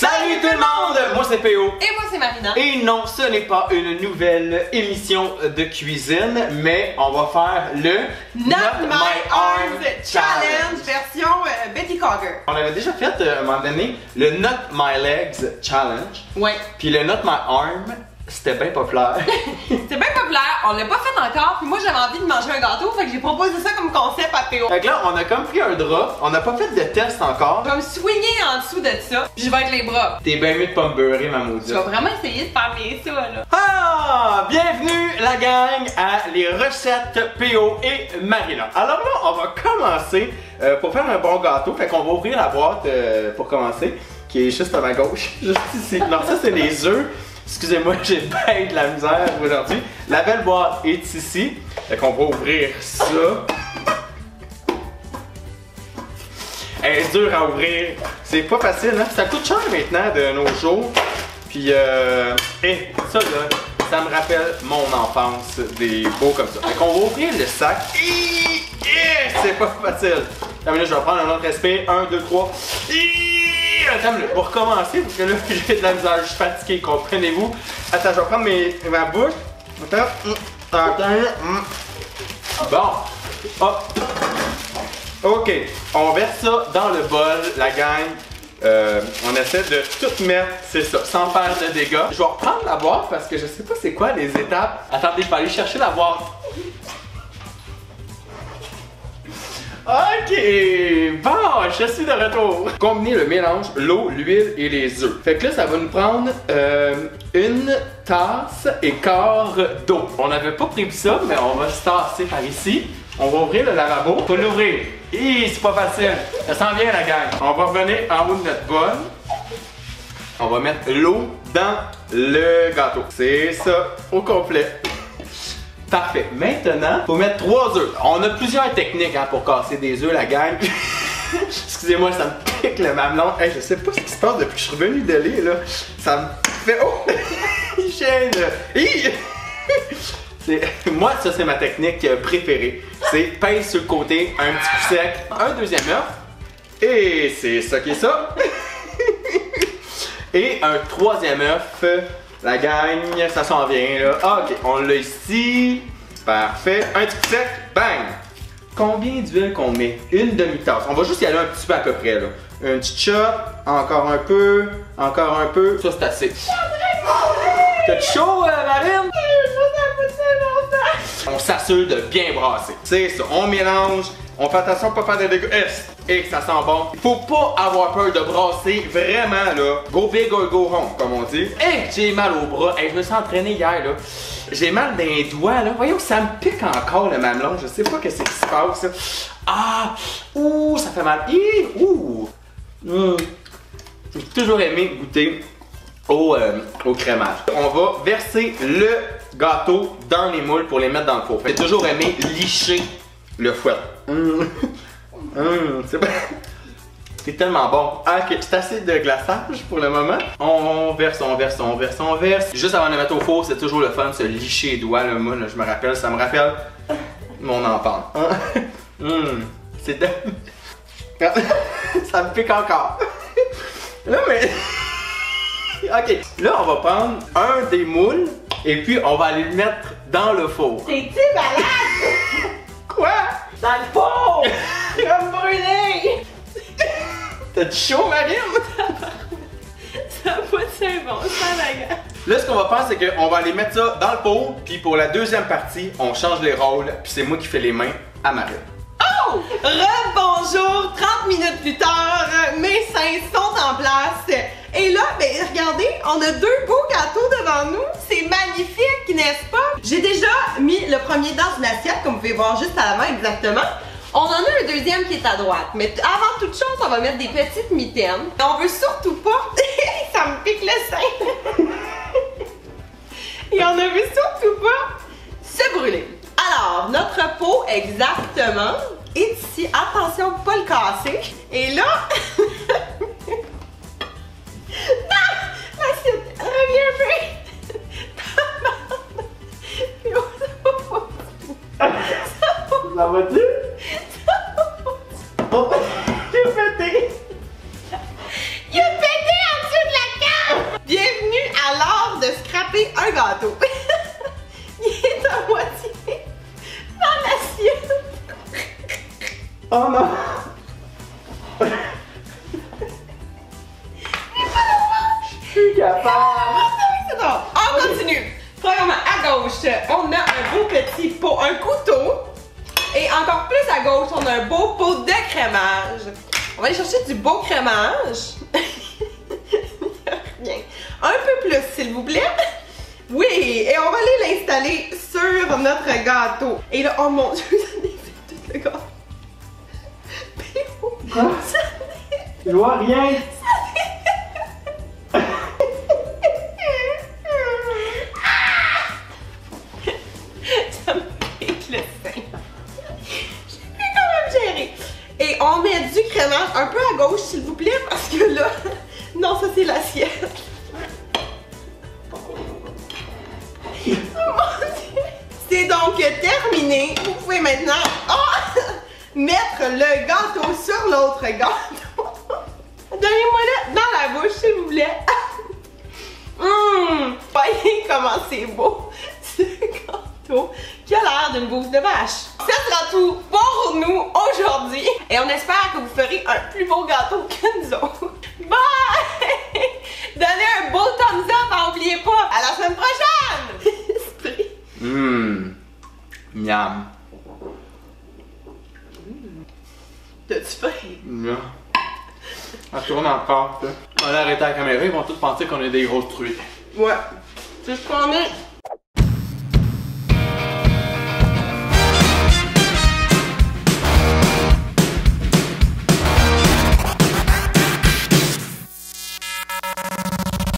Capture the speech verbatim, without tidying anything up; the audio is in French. Salut tout le monde! Moi c'est P O. Et moi c'est Marina. Et non, ce n'est pas une nouvelle émission de cuisine, mais on va faire le Not, Not My, My Arms Challenge version euh, Betty Crocker. On avait déjà fait euh, à un moment donné le Not My Legs Challenge. Ouais. Puis le Not My Arms, c'était bien populaire. C'était bien populaire, on l'a pas fait encore, puis moi j'avais envie de manger un gâteau, fait que j'ai proposé ça comme concept à P O. Fait que là, on a comme pris un drap, on n'a pas fait de test encore. Je vais me swinguer en dessous de ça, puis je vais avec les bras. T'es bien mieux de pas me beurrer, ma maudite. Je vais vraiment essayer de faire bien ça, là. Ah! Bienvenue, la gang, à les recettes P O et Marina. Alors là, on va commencer euh, pour faire un bon gâteau, fait qu'on va ouvrir la boîte euh, pour commencer, qui est juste à ma gauche, juste ici. Non, ça, c'est les œufs. Excusez-moi, j'ai bien de la misère aujourd'hui. La belle boîte est ici. Fait qu'on va ouvrir ça. Elle est dure à ouvrir. C'est pas facile, hein? Ça coûte cher maintenant de nos jours. Puis, euh. Hé, ça là, ça me rappelle mon enfance, des beaux comme ça. Fait qu'on va ouvrir le sac. Hi! Hi! C'est pas facile. Attends, là, je vais prendre un autre respect. un, deux, trois. Attends, on va recommencer parce que là j'ai de la misère, je suis fatigué, comprenez-vous. Attends, je vais prendre mes, ma bouche. Attends, attends, bon, hop, ok, on verse ça dans le bol, la gang. Euh, on essaie de tout mettre, c'est ça, sans faire de dégâts. Je vais reprendre la boîte parce que je sais pas c'est quoi les étapes. Attendez, je vais aller chercher la boîte. Ok, bon, je suis de retour. Combiner le mélange, l'eau, l'huile et les œufs. Fait que là, ça va nous prendre euh, une tasse et quart d'eau. On n'avait pas prévu ça, mais on va se tasser par ici. On va ouvrir le lavabo. Faut l'ouvrir. Hi, c'est pas facile. Ça sent bien la gang. On va revenir en haut de notre bol. On va mettre l'eau dans le gâteau. C'est ça, au complet. Parfait. Maintenant, faut mettre trois œufs. On a plusieurs techniques hein, pour casser des œufs, la gang. Excusez-moi, ça me pique le mamelon. Hey, je sais pas ce qui se passe depuis que je suis revenu de l'île, là. Ça me fait... Oh! J'ai le... Moi, ça, c'est ma technique préférée. C'est pince sur le côté, un petit coup sec, un deuxième œuf. Et c'est ça qui est ça. Et un troisième œuf. La gagne, ça s'en vient là. Ah, ok, on l'a ici. Parfait. Un petit sec, bang! Combien d'huile qu'on met? Une demi-tasse. On va juste y aller un petit peu à peu près là. Un petit chop, encore un peu, encore un peu. Ça c'est assez. T'as chaud, euh, Marine? On s'assure de bien brasser. C'est ça, on mélange. On fait attention à ne pas faire de dégâts. Et que ça sent bon. Il faut pas avoir peur de brasser. Vraiment, là. Go big or go home, comme on dit. Et j'ai mal au bras. Et je me suis entraîné hier, là. J'ai mal dans les doigts, là. Voyons, ça me pique encore le mamelon. Je sais pas que c'est qui se passe. Ah! Ouh, ça fait mal. Hi! Ouh! Mmh. J'ai toujours aimé goûter au, euh, au crémage. On va verser le gâteau dans les moules pour les mettre dans le four. J'ai toujours aimé licher le fouet. Mmh. Mmh, c'est bon. C'est tellement bon. Ah, ok, c'est assez de glaçage pour le moment. On verse, on verse, on verse, on verse. Juste avant de mettre au four, c'est toujours le fun de se licher les doigts. Là, moi, là, je me rappelle, ça me rappelle mon enfance. Hein? Mmh. C'est de... Ça me pique encore. Là, mais... Ok, là, on va prendre un des moules et puis on va aller le mettre dans le four. T'es-tu malade? Quoi? Dans le four! Comme brûlé! T'as du chaud, Marine? Ça va pas de c'est bon, ça la gueule. Là, ce qu'on va faire, c'est qu'on va aller mettre ça dans le pot, puis pour la deuxième partie, on change les rôles, puis c'est moi qui fais les mains à Marine. Oh! Rebonjour! trente minutes plus tard, mes seins sont en place. Et là, ben, regardez, on a deux beaux gâteaux devant nous. C'est magnifique, n'est-ce pas? J'ai déjà mis le premier dans une assiette, comme vous pouvez voir juste à l'avant exactement. On en a un deuxième qui est à droite. Mais avant toute chose, on va mettre des petites mitaines. Et on veut surtout pas... Ça me pique le sein! Et on ne veut surtout pas se brûler. Alors, notre pot exactement est ici. Attention, pas le casser. Et là... La voiture? Oh! J'ai pété! Il a pété en dessous de Je suis capable. Ah, c'est vrai, c'est bon. On continue. Premièrement, à gauche, on a un beau petit pot, un couteau. Et encore plus à gauche, on a un beau pot de crémage. On va aller chercher du beau crémage. Rien. Un peu plus, s'il vous plaît. Oui, et on va aller l'installer sur notre gâteau. Et là, oh mon Dieu, ça défait tout le gâteau. P O. Quoi? Ça défait. Je vois rien. Ça défait. Ça me pique le sein. Je peux quand même gérer. Et on met du crémage un peu à gauche, s'il vous plaît, parce que là... Non, ça c'est l'assiette. C'est donc terminé. Vous pouvez maintenant oh, mettre le gâteau sur l'autre gâteau. Donnez-moi-le dans la bouche, s'il vous plaît. Hum, voyez comment c'est beau, ce gâteau qui a l'air d'une bouffe de vache. Ce sera tout pour nous aujourd'hui. Et on espère que vous ferez un plus beau gâteau que nous autres. Bye! Donnez un beau thumbs up, n'oubliez pas. À la semaine prochaine! Mmm, miam. Mmh. T'as-tu fait? Non. Elle tourne encore. On a arrêté la caméra, ils vont tous penser qu'on est des grosses truies. Ouais. C'est ce qu'on est.